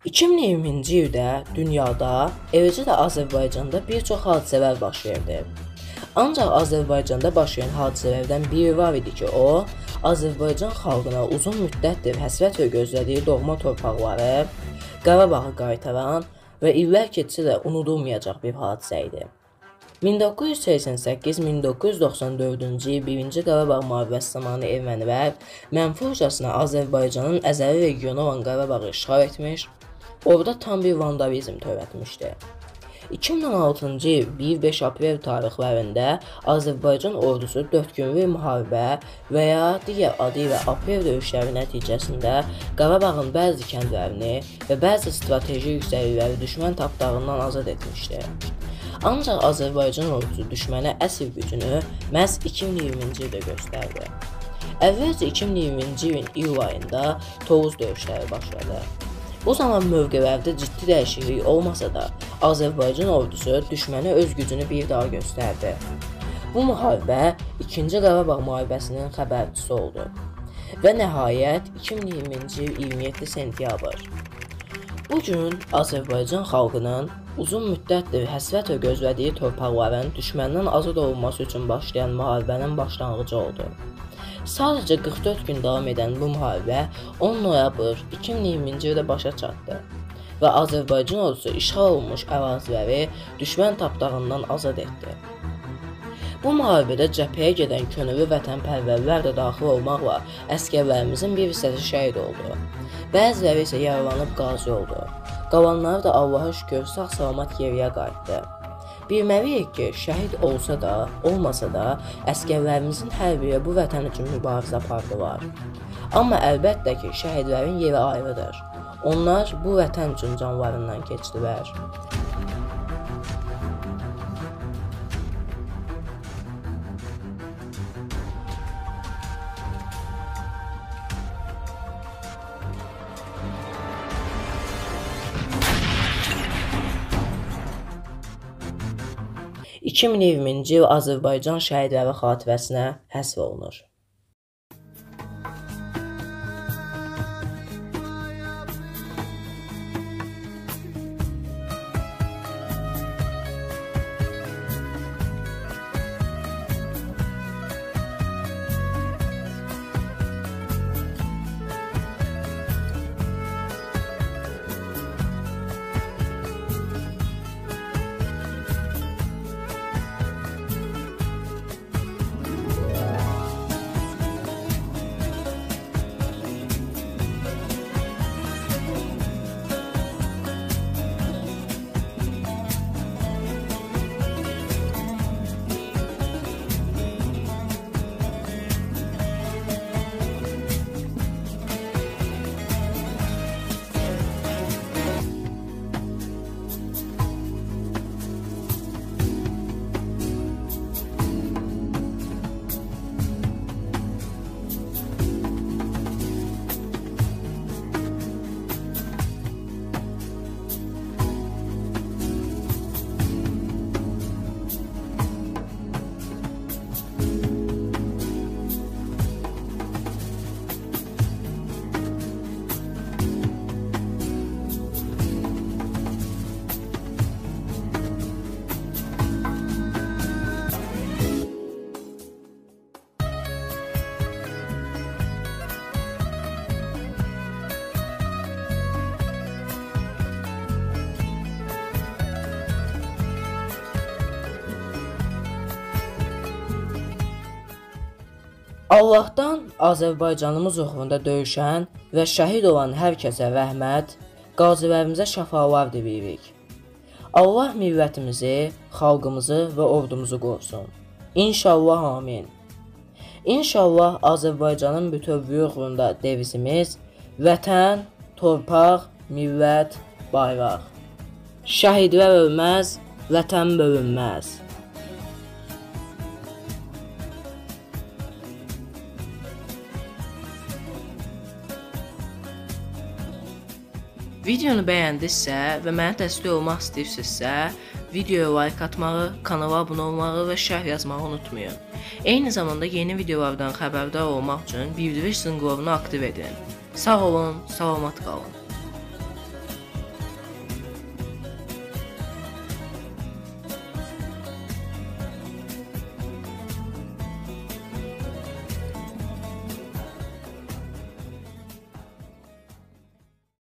2020-ci ildə dünyada, eləcə də Azərbaycanda bir çox hadisələr baş verdi. Ancaq Azərbaycanda başlayan hadisələrdən biri var idi ki, o, Azərbaycan xalqına uzun müddətdir həsrətlə gözlədiyi doğma torpaqları, Qarabağı qaytaran və illər keçsə də unudulmayacaq bir hadisə idi. 1988-1994-cü il 1-ci Qarabağ müharibəsi zamanı ermənilər mənfurcasına Azərbaycanın əzəli regionu olan Qarabağı işğal etmiş, orada tam bir vandalizm törətmişdi. 2016-cı il 1-5 aprel tarixlərində Azərbaycan ordusu 4 günlük müharibə və ya digər adı ilə aprel döyüşləri nəticəsində Qarabağın bəzi kəndlərini və bəzi strateji yüksəklikləri düşmən tapdağından azad etmişdi. Ancaq Azərbaycan ordusu düşmənə əsl gücünü məhz 2020-ci ildə göstərdi. Əvvəlcə 2020-ci ilin iyul ayında Tovuz döyüşləri başladı. Bu zaman mövqelərdə ciddi dəyişiklik olmasa da, Azərbaycan ordusu düşmənə öz gücünü bir daha göstərdi. Bu müharibə 2-ci Qarabağ müharibəsinin xəbərçisi oldu və nəhayət 2020-ci il 27 sentyabr. Bu gün Azərbaycan xalqının uzun müddətdir həsrətlə gözlədiyi torpaqların düşməndən azad olunması üçün başlayan müharibənin başlanğıcı oldu. Sadəcə 44 gün davam edən bu müharibə 10 noyabr 2020-ci ildə başa çatdı və Azərbaycan ordusu işğal olunmuş əraziləri düşmən tapdağından azad etdi. Bu müharibədə cəbhəyə gedən könüllü vətənpərvərlər də daxil olmaqla əsgərlərimizin bir hissəsi şəhid oldu. Bəziləri isə yaralanıb qazi oldu. Qalanları da Allaha şükür sağ-salamat geriyə qayıtdı. Bilməliyik ki, şəhid olsa da, olmasa da, əsgərlərimizin hər biri bu vətən üçün mübarizə apardılar. Amma əlbəttə ki, şəhidlərin yeri ayrıdır. Onlar bu vətən üçün canlarından keçdilər. "2020-ci il Azərbaycan şəhidləri xatirəsinə həsr olunur." Allahdan Azərbaycanımız uğrunda döyüşən və şəhid olan hər kəsə rəhmət, qazilərimizə şəfalar diliyirik. Allah millətimizi, xalqımızı və ordumuzu qorusun. İnşallah amin. İnşallah Azərbaycanın bütövlüyü uğrunda devizimiz vətən, torpaq, millət, bayraq. Şəhidlər ölməz, vətən bölünməz. Videonu bəyəndisə və mənə dəstək olmaq istəyirsinizsə, videoya like atmağı, kanala abunə olmağı və şərh yazmağı unutmayın. Eyni zamanda yeni videolardan xəbərdar olmaq üçün bildiriş zınqırovunu aktiv edin. Sağ olun, salamat qalın.